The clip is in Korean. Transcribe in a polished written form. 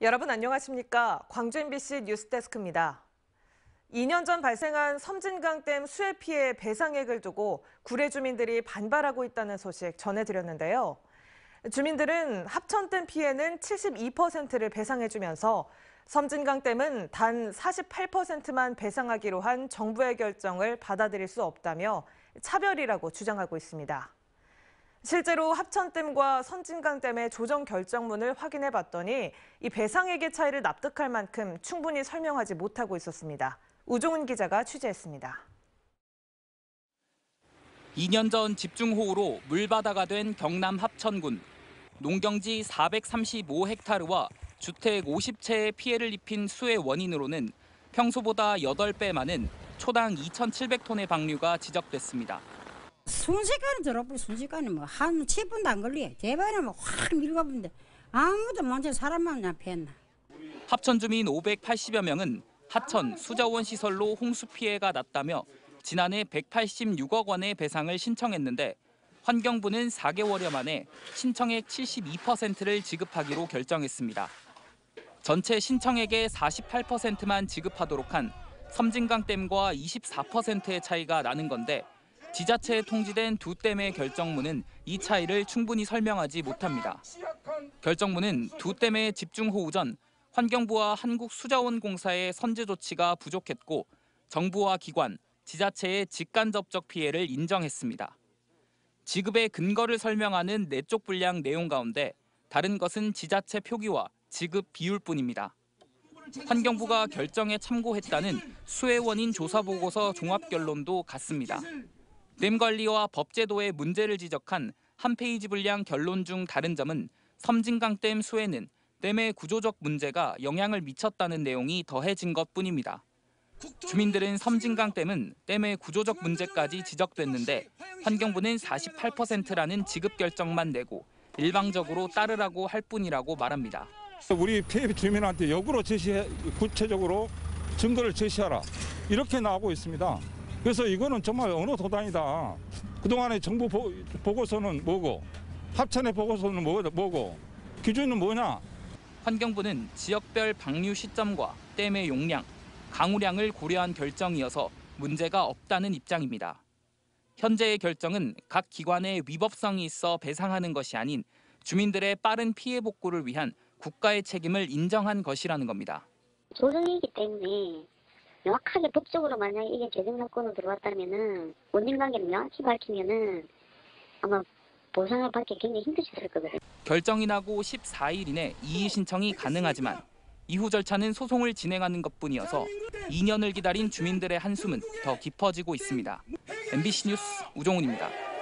여러분 안녕하십니까? 광주 MBC 뉴스데스크입니다. 2년 전 발생한 섬진강댐 수해 피해 배상액을 두고 구례 주민들이 반발하고 있다는 소식 전해드렸는데요. 주민들은 합천댐 피해는 72%를 배상해주면서 섬진강댐은 단 48%만 배상하기로 한 정부의 결정을 받아들일 수 없다며 차별이라고 주장하고 있습니다. 실제로 합천댐과 섬진강댐의 조정 결정문을 확인해 봤더니 이 배상액의 차이를 납득할 만큼 충분히 설명하지 못하고 있었습니다. 우종훈 기자가 취재했습니다. 2년 전 집중호우로 물바다가 된 경남 합천군. 농경지 435헥타르와 주택 50채에 피해를 입힌 수해 원인으로는 평소보다 8배 많은 초당 2,700톤의 방류가 지적됐습니다. 순식간에 들어버려. 순식간에 한 10분도 안 걸려. 대발은 확 밀어버린데 아무도 먼저 사람만 그냥 피했나. 합천 주민 580여 명은 하천 수자원 시설로 홍수 피해가 났다며 지난해 186억 원의 배상을 신청했는데 환경부는 4개월여 만에 신청액 72%를 지급하기로 결정했습니다. 전체 신청액의 48%만 지급하도록 한 섬진강댐과 24%의 차이가 나는 건데 지자체에 통지된 두 댐의 결정문은 이 차이를 충분히 설명하지 못합니다. 결정문은 두 댐의 집중호우 전 환경부와 한국수자원공사의 선제 조치가 부족했고 정부와 기관, 지자체의 직간접적 피해를 인정했습니다. 지급의 근거를 설명하는 4쪽 분량 내용 가운데 다른 것은 지자체 표기와 지급 비율뿐입니다. 환경부가 결정에 참고했다는 수해 원인 조사 보고서 종합 결론도 같습니다. 댐 관리와 법제도의 문제를 지적한 한 페이지 분량 결론 중 다른 점은 섬진강댐 수해는 댐의 구조적 문제가 영향을 미쳤다는 내용이 더해진 것뿐입니다. 주민들은 섬진강댐은 댐의 구조적 문제까지 지적됐는데 환경부는 48%라는 지급 결정만 내고 일방적으로 따르라고 할 뿐이라고 말합니다. 우리 피해 주민한테 역으로 제시해 구체적으로 증거를 제시하라 이렇게 나오고 있습니다. 그래서 이거는 정말 어느 도단이다. 그동안에 정부 보고서는 뭐고 합천의 보고서는 뭐고 기준은 뭐냐. 환경부는 지역별 방류 시점과 댐의 용량, 강우량을 고려한 결정이어서 문제가 없다는 입장입니다. 현재의 결정은 각 기관의 위법성이 있어 배상하는 것이 아닌 주민들의 빠른 피해 복구를 위한 국가의 책임을 인정한 것이라는 겁니다. 조정이기 때문에 명확하게 법적으로 만약에 이게 재정상권으로 들어왔다면은 원인관계를 명확히 밝히면은 아마 보상을 받기 굉장히 힘드셨을 겁니다. 결정이 나고 14일 이내 이의 신청이 가능하지만 이후 절차는 소송을 진행하는 것뿐이어서 2년을 기다린 주민들의 한숨은 더 깊어지고 있습니다. MBC 뉴스 우종훈입니다.